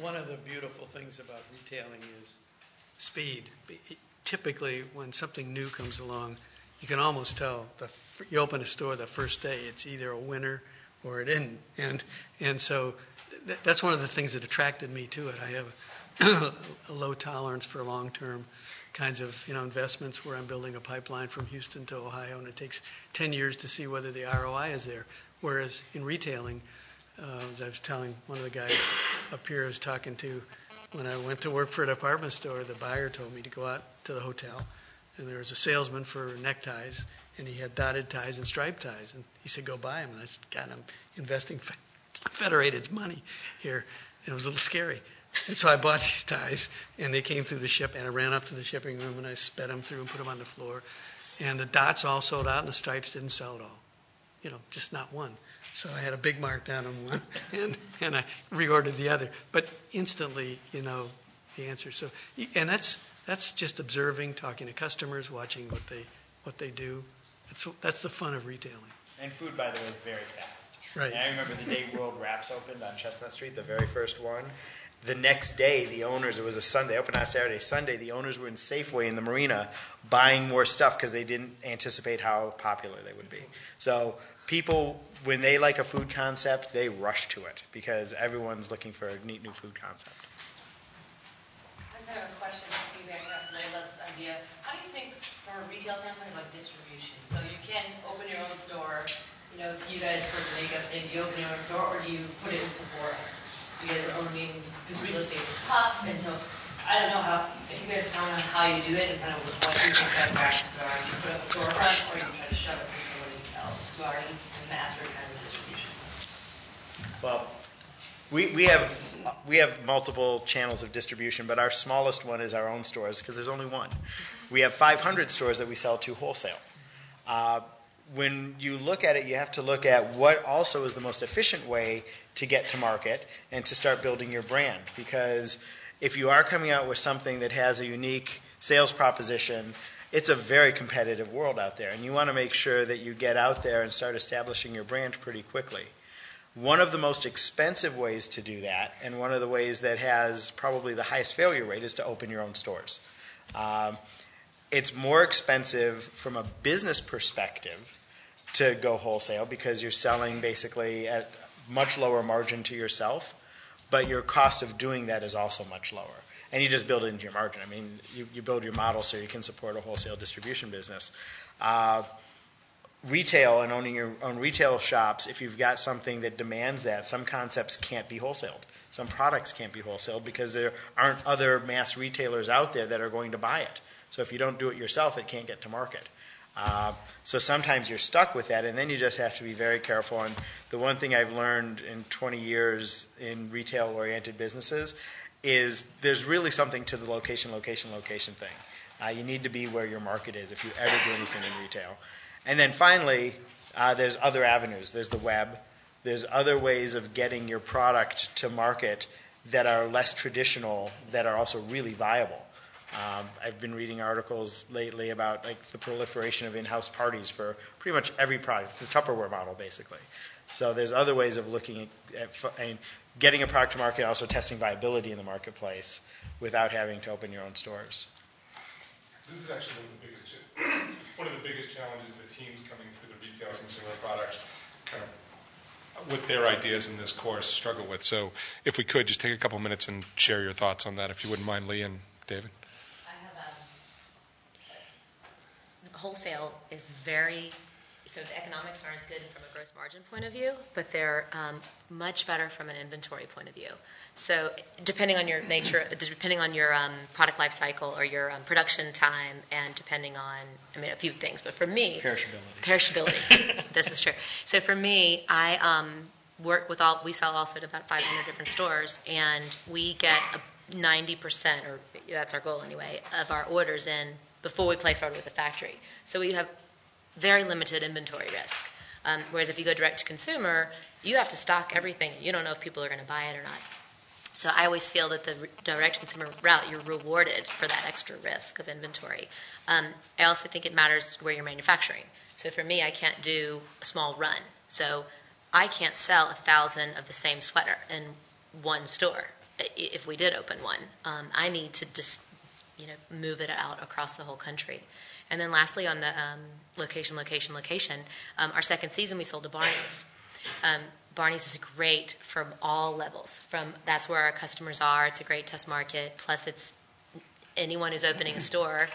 One of the beautiful things about retailing is speed. Typically, when something new comes along, you can almost tell you open a store the first day, it's either a winner or it isn't. And so that's one of the things that attracted me to it. I have a low tolerance for long-term kinds of investments where I'm building a pipeline from Houston to Ohio, and it takes 10 years to see whether the ROI is there. Whereas in retailing, as I was telling one of the guys up here I was talking to, when I went to work for a department store, the buyer told me to go out to the hotel. And there was a salesman for neckties, and he had dotted ties and striped ties. And he said, go buy them. And I said, God, I'm investing Federated's money here. And it was a little scary. And so I bought these ties, and they came through the ship, and I ran up to the shipping room, and I sped them through and put them on the floor. And the dots all sold out, and the stripes didn't sell at all. Just not one. So I had a big markdown on one, and I reordered the other. But instantly, the answer. So, and that's just observing, talking to customers, watching what they do. That's the fun of retailing. And food, by the way, is very fast. Right. And I remember the day World Wraps opened on Chestnut Street, the very first one. The next day, the owners, it was a Sunday, opened on Saturday, Sunday, the owners were in Safeway in the marina buying more stuff because they didn't anticipate how popular they would be. So people, when they like a food concept, they rush to it because everyone's looking for a neat new food concept. I have a question for you, Layla's idea. How do you think, from a retail standpoint, about distribution? So you can open your own store. Do you guys put makeup in? Do you open your own store, or do you put it in Sephora? You guys are owning, because real estate is tough, and so I don't know how. If you guys comment on how you do it and kind of what you think that practices are, you put up a storefront, or you try to shove it for somebody else who already has mastered kind of distribution. Well, we have multiple channels of distribution, but our smallest one is our own stores because there's only one. We have 500 stores that we sell to wholesale. When you look at it, you have to look at what also is the most efficient way to get to market and to start building your brand, because if you are coming out with something that has a unique sales proposition, it's a very competitive world out there, and you want to make sure that you get out there and start establishing your brand pretty quickly. One of the most expensive ways to do that, and one of the ways that has probably the highest failure rate, is to open your own stores. It's more expensive from a business perspective to go wholesale because you're selling basically at much lower margin to yourself, but your cost of doing that is also much lower. And you just build it into your margin. I mean, you build your model so you can support a wholesale distribution business. Retail and owning your own retail shops, if you've got something that demands that, some concepts can't be wholesaled. Some products can't be wholesaled because there aren't other mass retailers out there that are going to buy it. So if you don't do it yourself, it can't get to market. So sometimes you're stuck with that, and then you just have to be very careful. And the one thing I've learned in 20 years in retail-oriented businesses is there's really something to the location thing. You need to be where your market is if you ever do anything in retail. And then finally, there's other avenues. There's the web. There's other ways of getting your product to market that are less traditional, that are also really viable. I've been reading articles lately about the proliferation of in-house parties for pretty much every product, the Tupperware model basically. So there's other ways of looking at and getting a product to market and also testing viability in the marketplace without having to open your own stores. This is actually one of the biggest challenges of the teams coming through the retail consumer product kind of with their ideas in this course struggle with. So if we could just take a couple minutes and share your thoughts on that, if you wouldn't mind, Lee and David. Wholesale is so the economics aren't as good from a gross margin point of view, but they're much better from an inventory point of view. So depending on your product life cycle or your production time, and depending on, a few things, but for me, perishability. This is true. So for me, I work with we sell also to about 500 different stores, and we get 90%, or that's our goal anyway, of our orders in before we place order with the factory. So we have very limited inventory risk. Whereas if you go direct to consumer, you have to stock everything. You don't know if people are going to buy it or not. So I always feel that the direct to consumer route, you're rewarded for that extra risk of inventory. I also think it matters where you're manufacturing. So for me, I can't do a small run. So I can't sell 1,000 of the same sweater in one store if we did open one. I need to just move it out across the whole country. And then lastly, on the location, our second season we sold to Barney's. Barney's is great from all levels. That's where our customers are. It's a great test market. Plus, it's anyone who's opening a store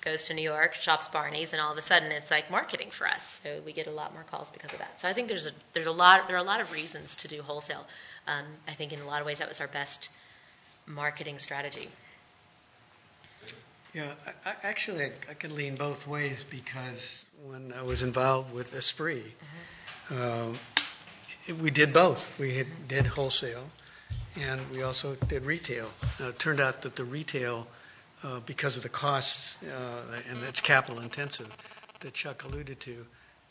goes to New York, shops Barney's, and all of a sudden it's like marketing for us. So we get a lot more calls because of that. So I think there are a lot of reasons to do wholesale. I think in a lot of ways that was our best marketing strategy. Yeah, I could lean both ways because when I was involved with Esprit, we did both. We did wholesale, and we also did retail. It turned out that the retail, because of the costs and it's capital intensive that Chuck alluded to,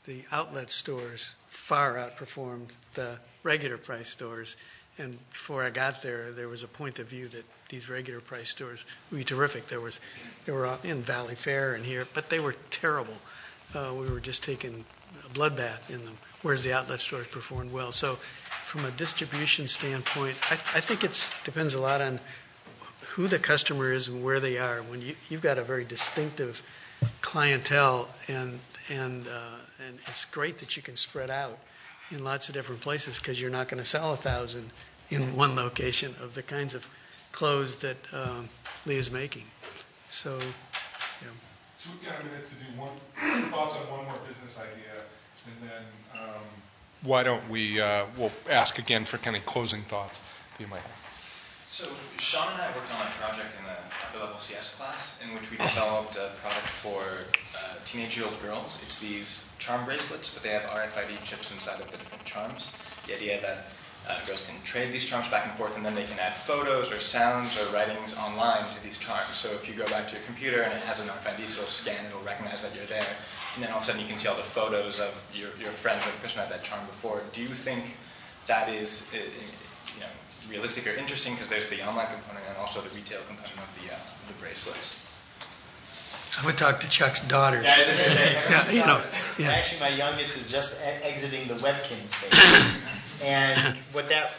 the outlet stores far outperformed the regular price stores. And before I got there, there was a point of view that these regular price stores would be terrific. They were in Valley Fair and here, but they were terrible. We were just taking a bloodbath in them, whereas the outlet stores performed well. So from a distribution standpoint, I think it depends a lot on who the customer is and where they are. When you've got a very distinctive clientele, and it's great that you can spread out in lots of different places because you're not going to sell 1,000 in one location of the kinds of clothes that Lee is making. So, So we've got a minute to do thoughts on one more business idea, and then why don't we? We'll ask again for kind of closing thoughts that you might have. So Sean and I worked on a project in the upper-level CS class in which we developed a product for teenage-year-old girls. It's these charm bracelets, but they have RFID chips inside of the different charms. The idea that girls can trade these charms back and forth, and then they can add photos or sounds or writings online to these charms. So if you go back to your computer and it has an RFID, so it'll scan, it'll recognize that you're there, and then all of a sudden you can see all the photos of your friend or the person who had that charm before. Do you think that is, realistic or interesting, because there's the online component and also the retail component of the bracelets? I would talk to Chuck's daughters. Yeah, I was just gonna say, Actually, my youngest is just exiting the Webkinz phase, and what that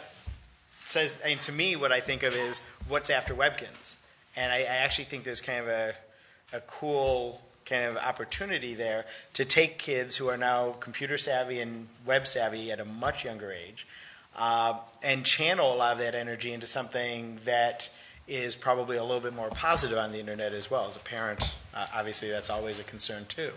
says, and to me, what I think of is what's after Webkinz, and I actually think there's kind of a cool kind of opportunity there to take kids who are now computer savvy and web savvy at a much younger age and channel a lot of that energy into something that is probably a little bit more positive on the internet as well. As a parent, obviously that's always a concern too.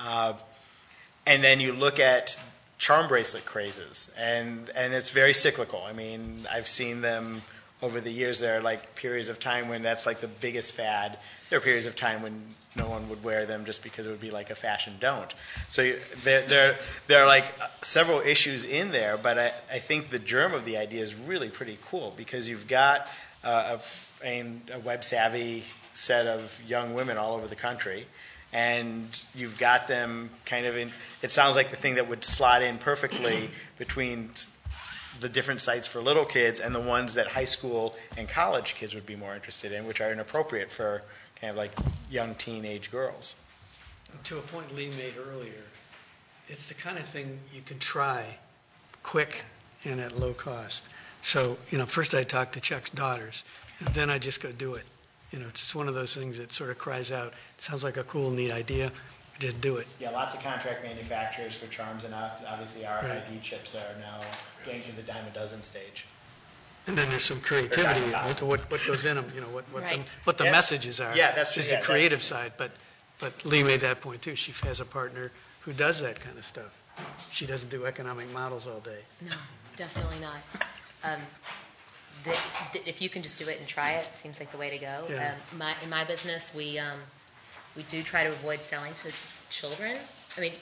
And then you look at charm bracelet crazes, and it's very cyclical. I mean, I've seen them over the years. There are like periods of time when that's like the biggest fad. There are periods of time when no one would wear them just because it would be like a fashion don't. So there are like several issues in there, but I think the germ of the idea is really pretty cool because you've got a web-savvy set of young women all over the country, and you've got them kind of in, it sounds like the thing that would slot in perfectly between the different sites for little kids and the ones that high school and college kids would be more interested in, which are inappropriate for kind of like young teenage girls. To a point Lee made earlier, it's the kind of thing you can try quick and at low cost. So, you know, first I talk to Chuck's daughters, and then I just go do it. You know, it's just one of those things that sort of cries out, it sounds like a cool, neat idea, just do it. Yeah, lots of contract manufacturers for charms, and obviously RFID chips that are now getting to the dime a dozen stage. And then there's some creativity, what goes in them, you know, what the messages are. Yeah, that's true. There's the creative side, but Lee made that point too. She has a partner who does that kind of stuff. She doesn't do economic models all day. No, definitely not. If you can just do it and try it, seems like the way to go. Yeah. In my business, we do try to avoid selling to children. I mean,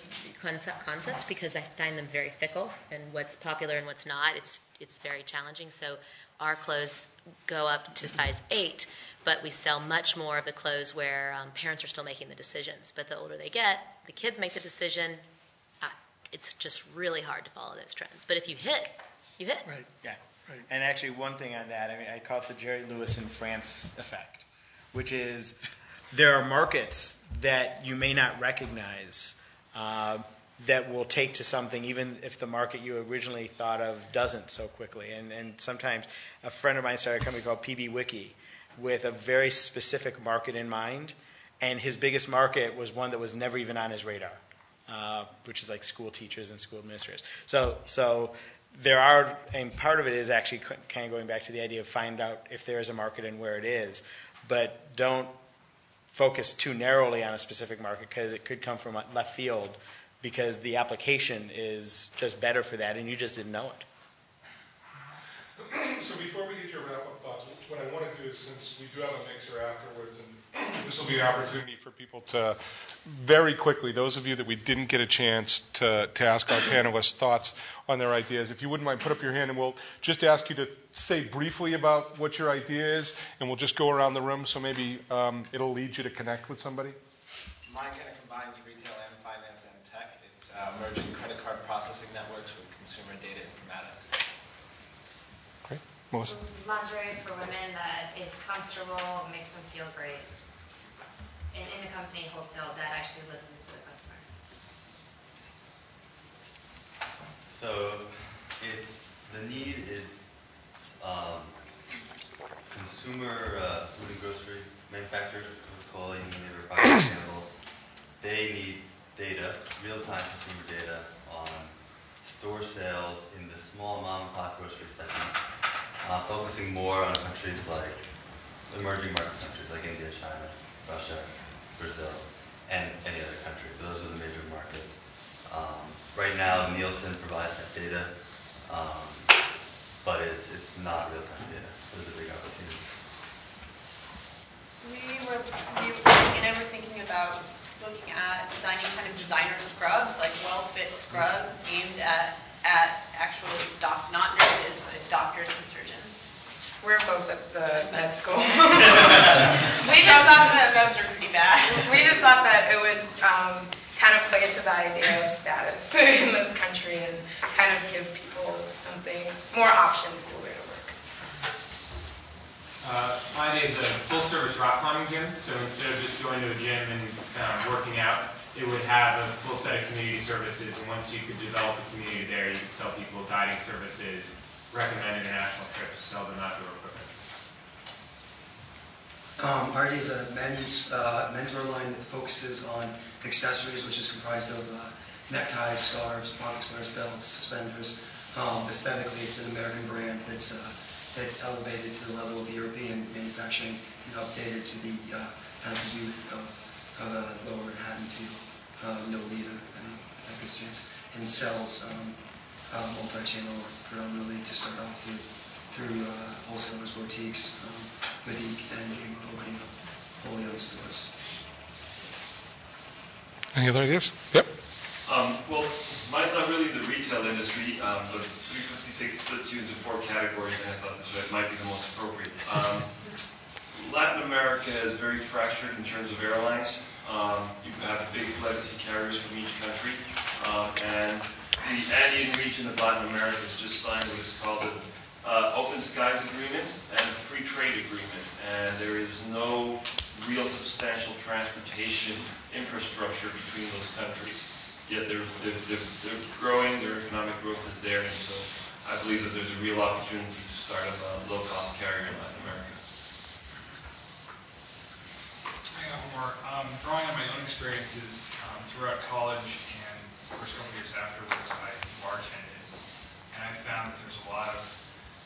concepts, because I find them very fickle, and what's popular and what's not, it's very challenging. So our clothes go up to size 8, but we sell much more of the clothes where parents are still making the decisions. But the older they get, the kids make the decision. It's just really hard to follow those trends. But if you hit, you hit. Right. Yeah. Right. And actually, one thing on that, I mean, I call it the Jerry Lewis in France effect, which is there are markets that you may not recognize that will take to something, even if the market you originally thought of doesn't so quickly. And sometimes a friend of mine started a company called PB Wiki with a very specific market in mind, and his biggest market was one that was never even on his radar, which is like school teachers and school administrators. So there are, and part of it is actually kind of going back to the idea of find out if there is a market and where it is, but don't focus too narrowly on a specific market because it could come from left field because the application is just better for that and you just didn't know it. So before we get your wrap-up thoughts, what I want to do is, since we do have a mixer afterwards, and this will be an opportunity for people to very quickly, those of you that we didn't get a chance to ask our panelists thoughts on their ideas, if you wouldn't mind, put up your hand, and we'll just ask you to say briefly about what your idea is, and we'll just go around the room, so maybe it'll lead you to connect with somebody. Mine kind of combines retail and finance and tech. It's merging credit card processing networks with consumer data informatics. Great. Melissa? Lingerie for women that is comfortable, makes them feel great. And in a company wholesale that actually listens to the customers. So it's the need is consumer food and grocery manufacturers, Coca-Cola, Unilever, Procter & Gamble. They need data, real-time consumer data on store sales in the small mom-and-pop grocery segment, focusing more on countries like emerging market countries like India, China, Russia, Brazil, and any other country. Those are the major markets. Right now, Nielsen provides that data, but it's not real-time data. There's a big opportunity. We're thinking about looking at designing kind of designer scrubs, like well-fit scrubs aimed at actual, not nurses, but doctors and surgeons. We're both at the med school. We just thought that scrubs are pretty bad. We just thought that it would kind of play to the idea of status in this country and kind of give people something, more options to wear to work. Mine is a full-service rock climbing gym. So instead of just going to a gym and working out, it would have a full set of community services. And once you could develop a community there, you could sell people guiding services, recommend international trips, sell them outdoor equipment. Artie is a menswear line that focuses on accessories, which is comprised of neckties, scarves, pocket squares, belts, suspenders. Aesthetically, it's an American brand that's elevated to the level of European manufacturing and updated to the kind of youth of a lower Haddonfield, no leader, that good chance, and sells multi-channel predominantly to start off with, through wholesalers, boutiques, boutique, and opening up wholly owned stores. Any other ideas? Yep. Well, mine's not really the retail industry, but 356 splits you into four categories, and I thought this might be the most appropriate. Latin America is very fractured in terms of airlines. You have big legacy carriers from each country, and the Andean region of Latin America has just signed what is called the Open Skies Agreement and a Free Trade Agreement, and there is no real substantial transportation infrastructure between those countries. Yet they're growing, their economic growth is there, and so I believe that there's a real opportunity to start up a low-cost carrier in Latin America. I got one more. Drawing on my own experiences throughout college and the first couple years afterwards, I bartended, and I found that there's a lot of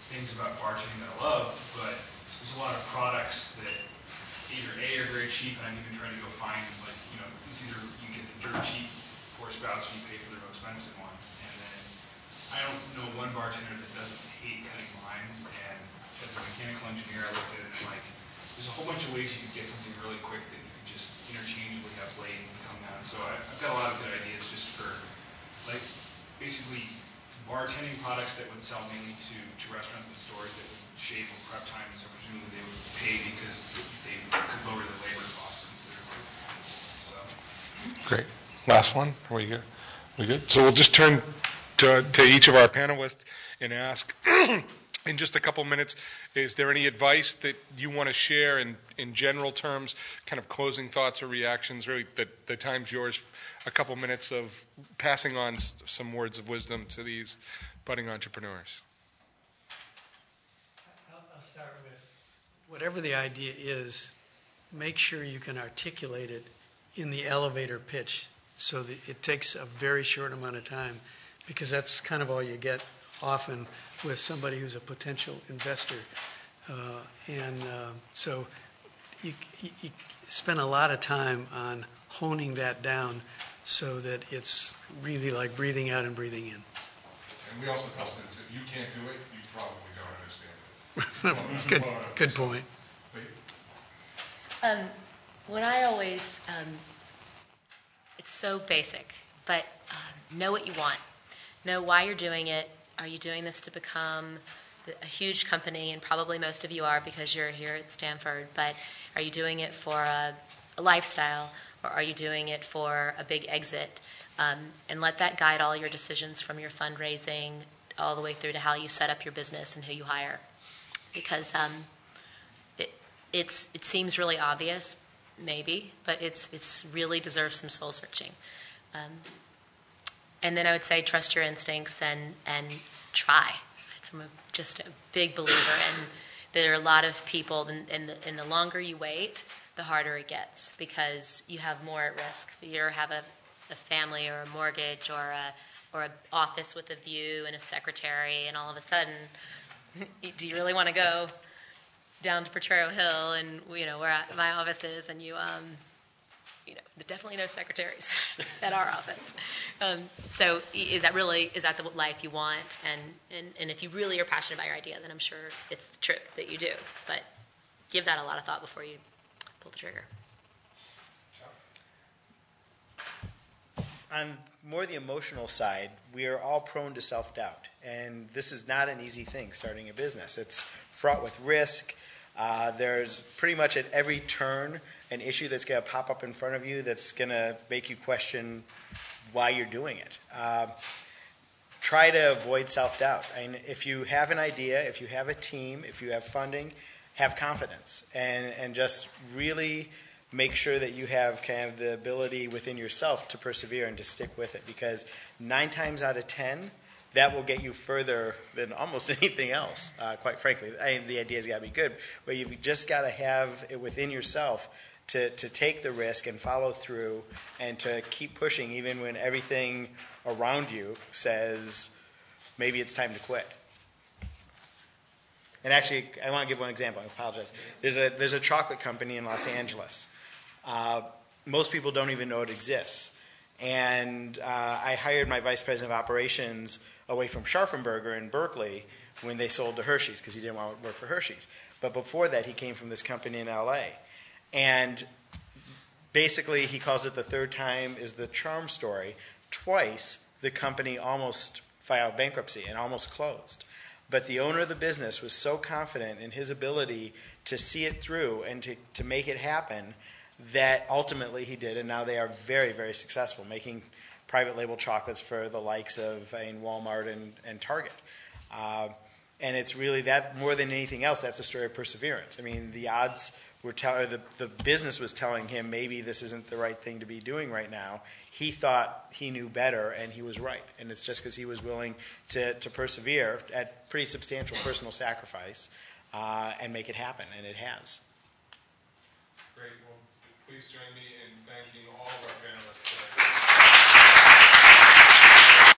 things about bartending that I love, but there's a lot of products that either A, are very cheap, and I'm even trying to go find, like, you know, it's either you get the dirt cheap pour spouts and you pay for the more expensive ones. And then I don't know one bartender that doesn't hate cutting lines, and as a mechanical engineer, I looked at it and like, there's a whole bunch of ways you can get something really quick that you can just interchangeably have blades and come down. So I've got a lot of good ideas just for, like, basically bartending products that would sell mainly to restaurants and stores that would shave and prep time, so presumably they would pay because they could lower the labor costs considerably. So. Great. Last one. Are we good? We good? So we'll just turn to each of our panelists and ask in just a couple minutes, is there any advice that you want to share in general terms, kind of closing thoughts or reactions? Really, the time's yours. A couple minutes of passing on some words of wisdom to these budding entrepreneurs. I'll start with whatever the idea is, make sure you can articulate it in the elevator pitch so that it takes a very short amount of time, because that's kind of all you get often with somebody who's a potential investor. So you spend a lot of time on honing that down so that it's really like breathing out and breathing in. And we also tell students, if you can't do it, you probably don't understand it. Good point. What I always, it's so basic, but know what you want. Know why you're doing it. Are you doing this to become a huge company? And probably most of you are because you're here at Stanford, but are you doing it for a lifestyle, or are you doing it for a big exit? And let that guide all your decisions from your fundraising all the way through to how you set up your business and who you hire. Because it seems really obvious, maybe, but it's really deserves some soul searching. And then I would say trust your instincts and try. I'm just a big believer, and there are a lot of people, and the longer you wait, the harder it gets, because you have more at risk. You have a family or a mortgage or an office with a view and a secretary, and all of a sudden, do you really want to go down to Potrero Hill and, you know, where my office is, and you know, definitely no secretaries at our office. So is that the life you want? And if you really are passionate about your idea, then I'm sure it's the trip that you do. But give that a lot of thought before you pull the trigger. On more the emotional side, we are all prone to self-doubt. And this is not an easy thing, starting a business. It's fraught with risk. There's pretty much at every turn an issue that's going to pop up in front of you that's going to make you question why you're doing it. Try to avoid self-doubt. I mean, if you have an idea, if you have a team, if you have funding, have confidence and just really make sure that you have kind of the ability within yourself to persevere and to stick with it, because 9 times out of 10, that will get you further than almost anything else, quite frankly. I mean, the idea's got to be good, but you've just got to have it within yourself to take the risk and follow through and to keep pushing even when everything around you says maybe it's time to quit. And actually, I want to give one example. I apologize. There's a chocolate company in Los Angeles. Most people don't even know it exists. And I hired my vice president of operations away from Scharffen Berger in Berkeley when they sold to Hershey's because he didn't want to work for Hershey's. But before that, he came from this company in L.A. And basically, he calls it the third time is the charm story. Twice, the company almost filed bankruptcy and almost closed. But the owner of the business was so confident in his ability to see it through and to make it happen that ultimately he did, and now they are very, very successful, making private label chocolates for the likes of Walmart and Target. And it's really that, more than anything else, that's a story of perseverance. I mean, the odds were the business was telling him maybe this isn't the right thing to be doing right now. He thought he knew better, and he was right. And it's just because he was willing to persevere at pretty substantial personal sacrifice and make it happen, and it has. Great. Well, please join me in thanking all